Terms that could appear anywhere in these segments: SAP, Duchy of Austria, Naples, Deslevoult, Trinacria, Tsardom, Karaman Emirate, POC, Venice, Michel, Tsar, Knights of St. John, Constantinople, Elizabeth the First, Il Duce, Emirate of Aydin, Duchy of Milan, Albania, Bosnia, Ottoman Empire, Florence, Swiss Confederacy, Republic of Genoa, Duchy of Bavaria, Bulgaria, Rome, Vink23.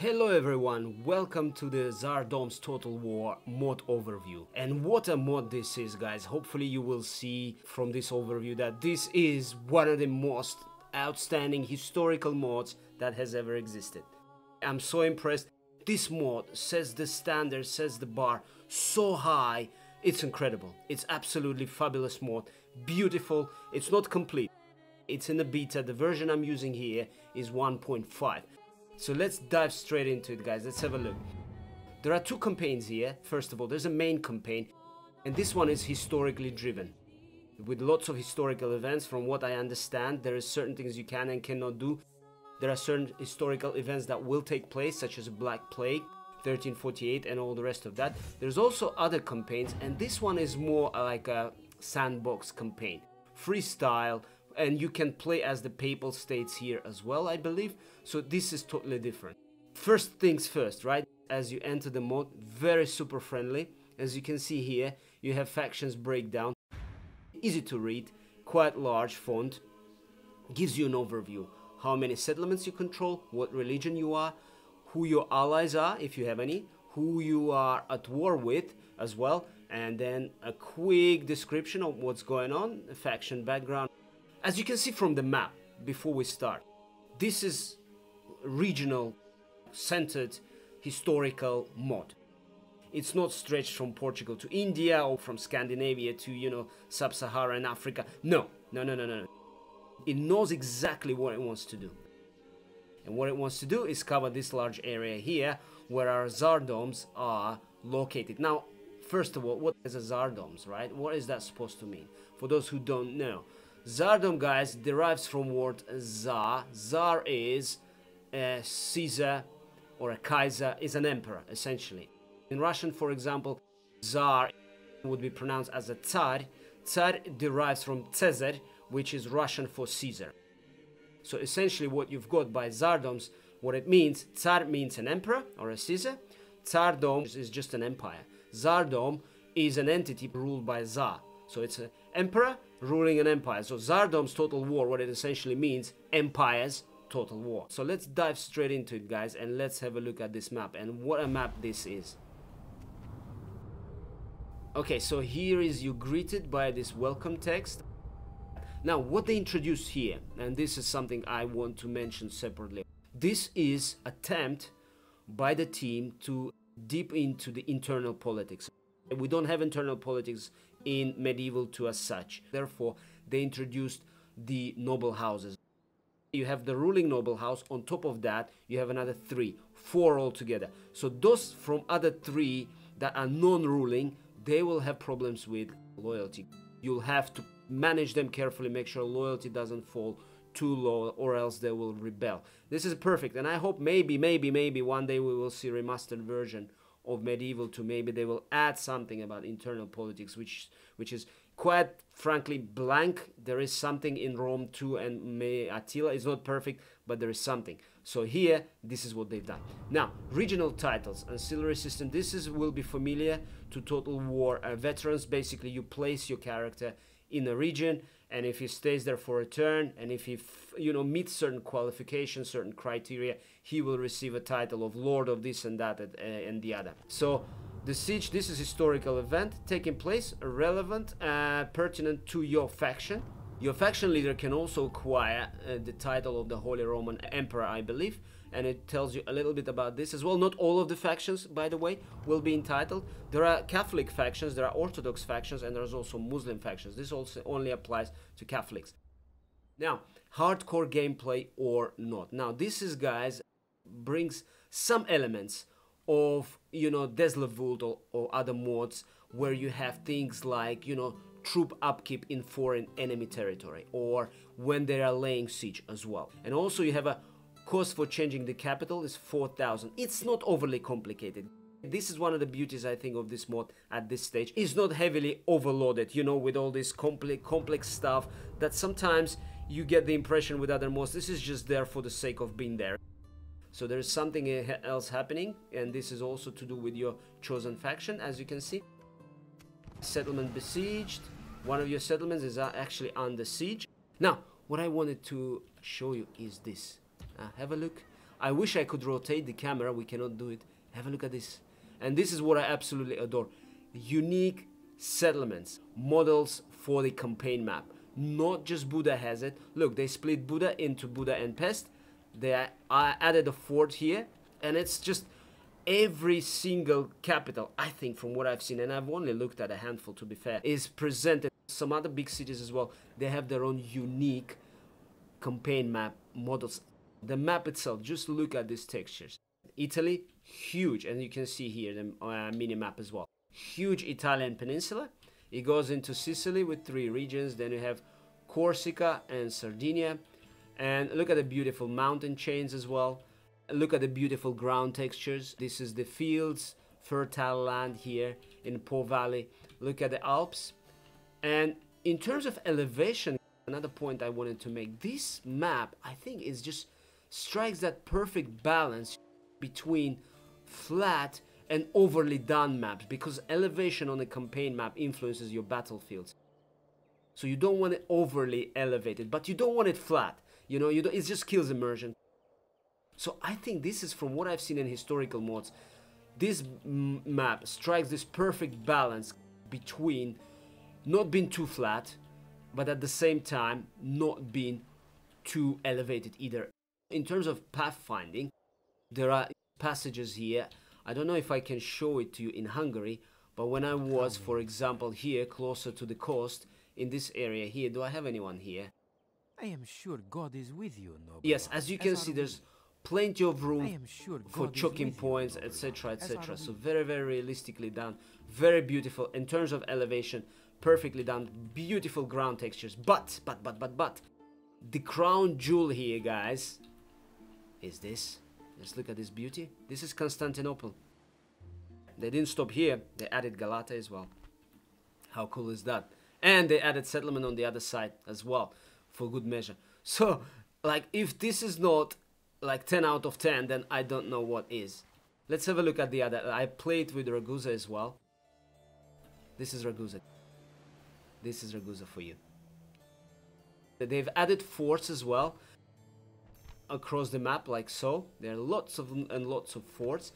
Hello everyone, welcome to the Tsardoms Total War mod overview. And what a mod this is, guys. Hopefully you will see from this overview that this is one of the most outstanding historical mods that has ever existed. I'm so impressed. This mod sets the standard, sets the bar so high. It's incredible. It's absolutely fabulous mod. Beautiful. It's not complete. It's in the beta. The version I'm using here is 1.5. So let's dive straight into it, guys. Let's have a look. There are two campaigns here. First of all, there's a main campaign, and this one is historically driven with lots of historical events. From what I understand, there are certain things you can and cannot do. There are certain historical events that will take place, such as Black Plague, 1348, and all the rest of that. There's also other campaigns, and this one is more like a sandbox campaign, freestyle, and you can play as the Papal States here as well, I believe. So this is totally different. First things first, right? As you enter the mod, very super friendly. As you can see here, you have factions breakdown. Easy to read, quite large font. Gives you an overview. How many settlements you control, what religion you are, who your allies are, if you have any, who you are at war with as well. And then a quick description of what's going on, faction background. As you can see from the map, before we start, this is regional, centered, historical mod. It's not stretched from Portugal to India or from Scandinavia to, you know, sub-Saharan Africa. No. It knows exactly what it wants to do. And what it wants to do is cover this large area here where our Tsardoms are located. Now, first of all, what is a Tsardoms, right? What is that supposed to mean? For those who don't know, Tsardom, guys, derives from word Tsar. Tsar is a Caesar or a Kaiser, is an emperor, essentially. In Russian, for example, Tsar would be pronounced as a Tsar. Tsar derives from Caesar, which is Russian for Caesar. So essentially what you've got by Tsardoms, what it means, Tsar means an emperor or a Caesar. Tsardom is just an empire. Tsardom is an entity ruled by Tsar. So it's an emperor ruling an empire. So Tsardoms Total War, what it essentially means, empires total war. So let's dive straight into it, guys, and let's have a look at this map. And what a map this is. Okay, so here is you greeted by this welcome text. Now, what they introduce here, and this is something I want to mention separately. This is an attempt by the team to dip into the internal politics. We don't have internal politics in Medieval Two as such. Therefore, they introduced the noble houses. You have the ruling noble house. On top of that, you have another three, four altogether. So those from other three that are non-ruling, they will have problems with loyalty. You'll have to manage them carefully, make sure loyalty doesn't fall too low, or else they will rebel. This is perfect, and I hope maybe one day we will see a remastered version of Medieval Two. Maybe they will add something about internal politics, which is quite frankly blank. There is something in Rome Two and Attila. It's not perfect, but there is something. So here, this is what they've done. Now, regional titles, ancillary system. This will be familiar to Total War veterans. Basically, you place your character in a region, and if he stays there for a turn, and if he, you know, meets certain qualifications, certain criteria, he will receive a title of Lord of this and that and the other. So the siege, this is historical event taking place, relevant, pertinent to your faction. Your faction leader can also acquire the title of the Holy Roman Emperor, I believe, and it tells you a little bit about this as well. Not all of the factions, by the way, will be entitled. There are Catholic factions, there are Orthodox factions, and there's also Muslim factions. This also only applies to Catholics. Now, hardcore gameplay or not. Now, this is, guys, brings some elements of, you know, Deslevoult or other mods where you have things like, you know, troop upkeep in foreign enemy territory or when they are laying siege as well. And also you have a cost for changing the capital is 4,000. It's not overly complicated. This is one of the beauties, I think, of this mod at this stage. It's not heavily overloaded, you know, with all this complex stuff that sometimes you get the impression with other mods. This is just there for the sake of being there. So there is something else happening, and this is also to do with your chosen faction, as you can see. Settlement besieged. One of your settlements is actually under siege. Now, what I wanted to show you is this. Have a look. I wish I could rotate the camera. We cannot do it. Have a look at this. And this is what I absolutely adore. Unique settlements, models for the campaign map. Not just Buda has it. Look, they split Buda into Buda and Pest. They added a fort here, and it's just every single capital, I think, from what I've seen, and I've only looked at a handful to be fair, is presented. Some other big cities as well, they have their own unique campaign map models. The map itself, just look at these textures. Italy, huge, and you can see here the mini map as well. Huge Italian peninsula. It goes into Sicily with 3 regions, then you have Corsica and Sardinia. And look at the beautiful mountain chains as well. Look at the beautiful ground textures. This is the fields, fertile land here in Po Valley. Look at the Alps. And in terms of elevation, another point I wanted to make, this map, I think, is just strikes that perfect balance between flat and overly done maps, because elevation on a campaign map influences your battlefields. So you don't want it overly elevated, but you don't want it flat. You know, it just kills immersion. So I think this is, from what I've seen in historical mods, this map strikes this perfect balance between not being too flat, but at the same time not being too elevated either. In terms of pathfinding, there are passages here. I don't know if I can show it to you in Hungary, but when I was, for example, here closer to the coast, in this area here, do I have anyone here? I am sure God is with you, noble. Yes, as you can see, there's plenty of room for choking points, etc., etc. So very, very realistically done, very beautiful in terms of elevation, perfectly done, beautiful ground textures. But the crown jewel here, guys, is this. Let's look at this beauty. This is Constantinople. They didn't stop here. They added Galata as well. How cool is that? And they added settlement on the other side as well, for good measure. So, like, if this is not like 10 out of 10, then I don't know what is. Let's have a look at the other. I played with Ragusa as well. This is Ragusa. This is Ragusa for you. They've added forts as well across the map, like so. There are lots of and lots of forts.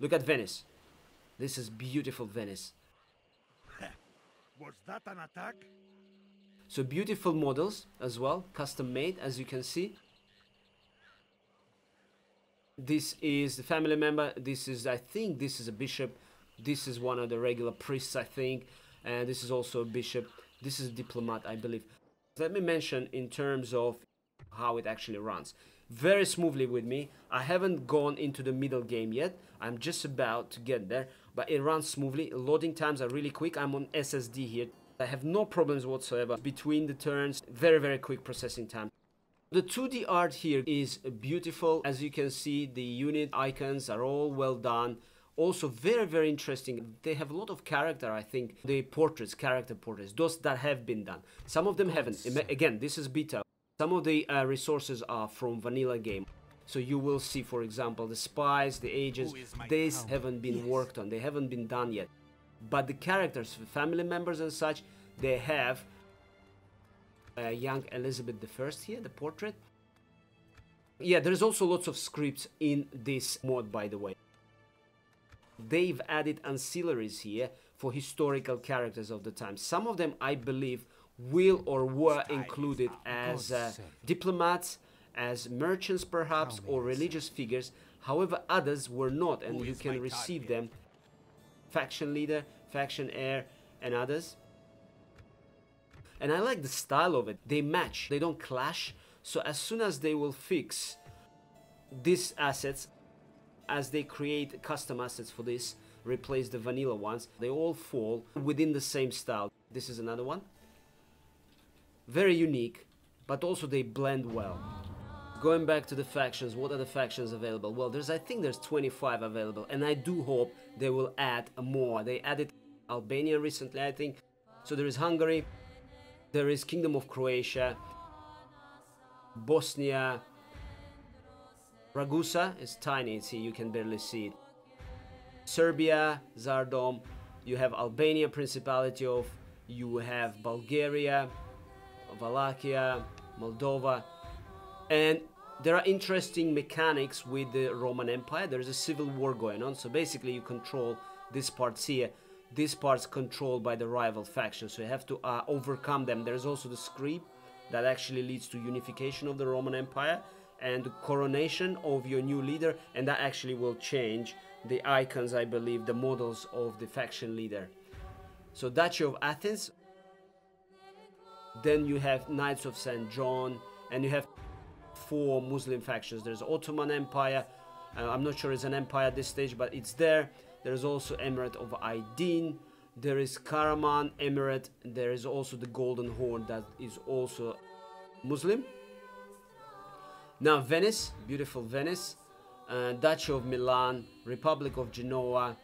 Look at Venice. This is beautiful Venice. Was that an attack? So beautiful models as well, custom made, as you can see. This is the family member. This is, I think, this is a bishop. This is one of the regular priests, I think. And this is also a bishop. This is a diplomat, I believe. Let me mention in terms of how it actually runs. Very smoothly with me. I haven't gone into the middle game yet. I'm just about to get there. But it runs smoothly. Loading times are really quick. I'm on SSD here. I have no problems whatsoever between the turns. Very, very quick processing time. The 2D art here is beautiful. As you can see, the unit icons are all well done. Also very, very interesting. They have a lot of character, I think. The portraits, character portraits, those that have been done. Some of them haven't. Again, this is beta. Some of the resources are from vanilla game. So you will see, for example, the spies, the agents. These haven't been worked on. They haven't been done yet. But the characters, family members and such, they have young Elizabeth the First here, the portrait. Yeah, there's also lots of scripts in this mod, by the way. They've added ancillaries here for historical characters of the time. Some of them, I believe, will or were included as diplomats, as merchants perhaps, or religious figures. However, others were not, and you can receive them. Faction leader, faction heir, and others. And I like the style of it. They match, they don't clash. So as soon as they will fix these assets, as they create custom assets for this, replace the vanilla ones, they all fall within the same style. This is another one. Very unique, but also they blend well. Going back to the factions, what are the factions available? Well, I think there's 25 available, and I do hope they will add more. They added Albania recently, I think. So there is Hungary, there is Kingdom of Croatia, Bosnia, Ragusa is tiny, see, you can barely see it. Serbia, Tsardom, you have Albania, Principality of, you have Bulgaria, Wallachia, Moldova, And there are interesting mechanics with the Roman Empire. There is a civil war going on, so basically you control these parts here. This part's controlled by the rival faction, so you have to overcome them. There is also the scrip that actually leads to unification of the Roman Empire and the coronation of your new leader, and that actually will change the icons, I believe, the models of the faction leader. So Duchy of Athens, then you have Knights of St. John, and you have four Muslim factions. There's Ottoman Empire, I'm not sure it's an empire at this stage, but it's there. There's also Emirate of Aydin, there is Karaman Emirate, there is also the Golden Horn that is also Muslim. Now Venice, beautiful Venice, Duchy of Milan, Republic of Genoa,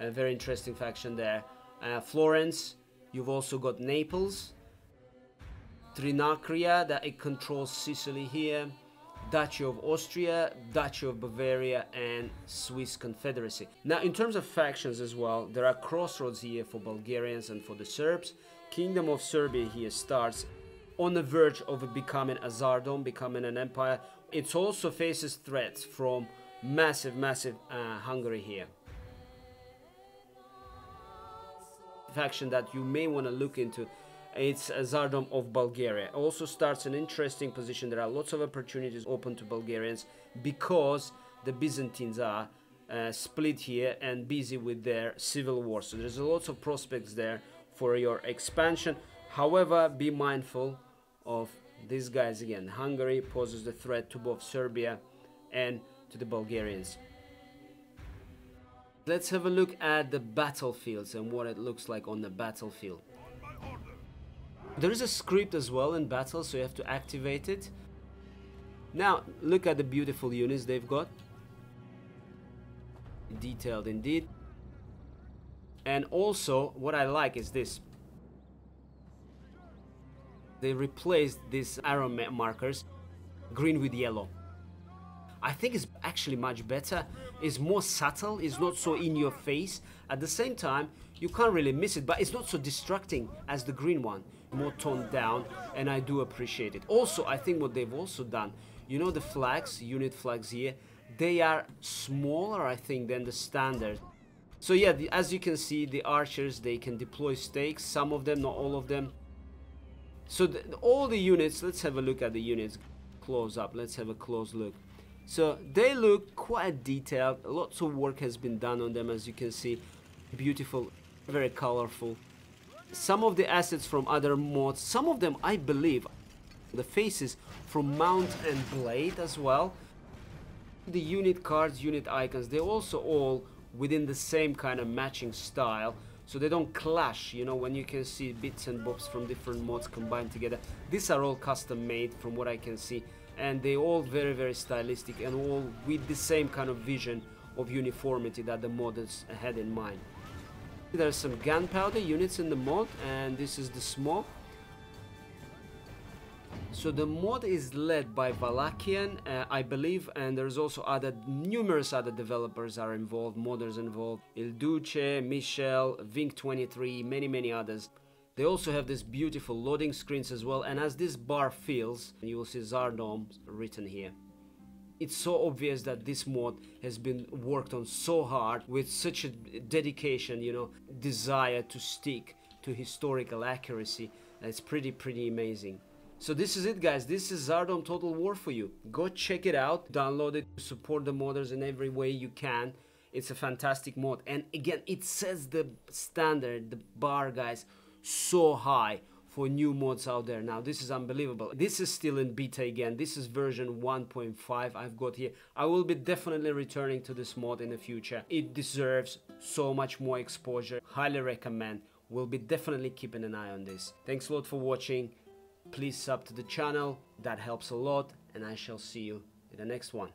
a very interesting faction there. Florence, you've also got Naples, Trinacria, that it controls Sicily here, Duchy of Austria, Duchy of Bavaria, and Swiss Confederacy. Now, in terms of factions as well, there are crossroads here for Bulgarians and for the Serbs. Kingdom of Serbia here starts on the verge of becoming a Tsardom, becoming an empire. It also faces threats from massive Hungary here. Faction that you may want to look into, it's a Tsardom of Bulgaria. Also starts an interesting position. There are lots of opportunities open to Bulgarians because the Byzantines are split here and busy with their civil war. So there's lots of prospects there for your expansion. However, be mindful of these guys again. Hungary poses the threat to both Serbia and to the Bulgarians. Let's have a look at the battlefields and what it looks like on the battlefield. There is a script as well in battle, so you have to activate it. Now, look at the beautiful units they've got. Detailed indeed. And also, what I like is this. They replaced these arrow markers, green with yellow. I think it's actually much better. It's more subtle, it's not so in your face. At the same time, you can't really miss it, but it's not so distracting as the green one. More toned down, and I do appreciate it. Also, I think what they've also done, you know, the flags, unit flags here, they are smaller, I think, than the standard. So yeah, as you can see, the archers, they can deploy stakes, some of them, not all of them. So all the units, let's have a look at the units close up. Let's have a close look. So they look quite detailed. Lots of work has been done on them, as you can see. Beautiful, very colorful. Some of the assets from other mods, some of them, I believe, the faces from Mount and Blade as well. The unit cards, unit icons, they're also all within the same kind of matching style, so they don't clash, you know, when you can see bits and bobs from different mods combined together. These are all custom made from what I can see, and they all very, very stylistic and all with the same kind of vision of uniformity that the modders had in mind. There's some gunpowder units in the mod, and this is the smoke. So the mod is led by Wallachian, I believe, and there's also other numerous other developers are involved, modders involved, Il Duce, Michel, Vink23, many others. They also have this beautiful loading screens as well, and as this bar fills, you will see Tsardom written here. It's so obvious that this mod has been worked on so hard with such a dedication, you know, desire to stick to historical accuracy. It's pretty amazing. So this is it, guys. This is Tsardom Total War for you. Go check it out, download it, support the modders in every way you can. It's a fantastic mod, and again, it sets the standard, the bar, guys, so high for new mods out there now. This is unbelievable. This is still in beta again. This is version 1.5 I've got here. I will be definitely returning to this mod in the future. It deserves so much more exposure. Highly recommend. We'll be definitely keeping an eye on this. Thanks a lot for watching. Please sub to the channel. That helps a lot, and I shall see you in the next one.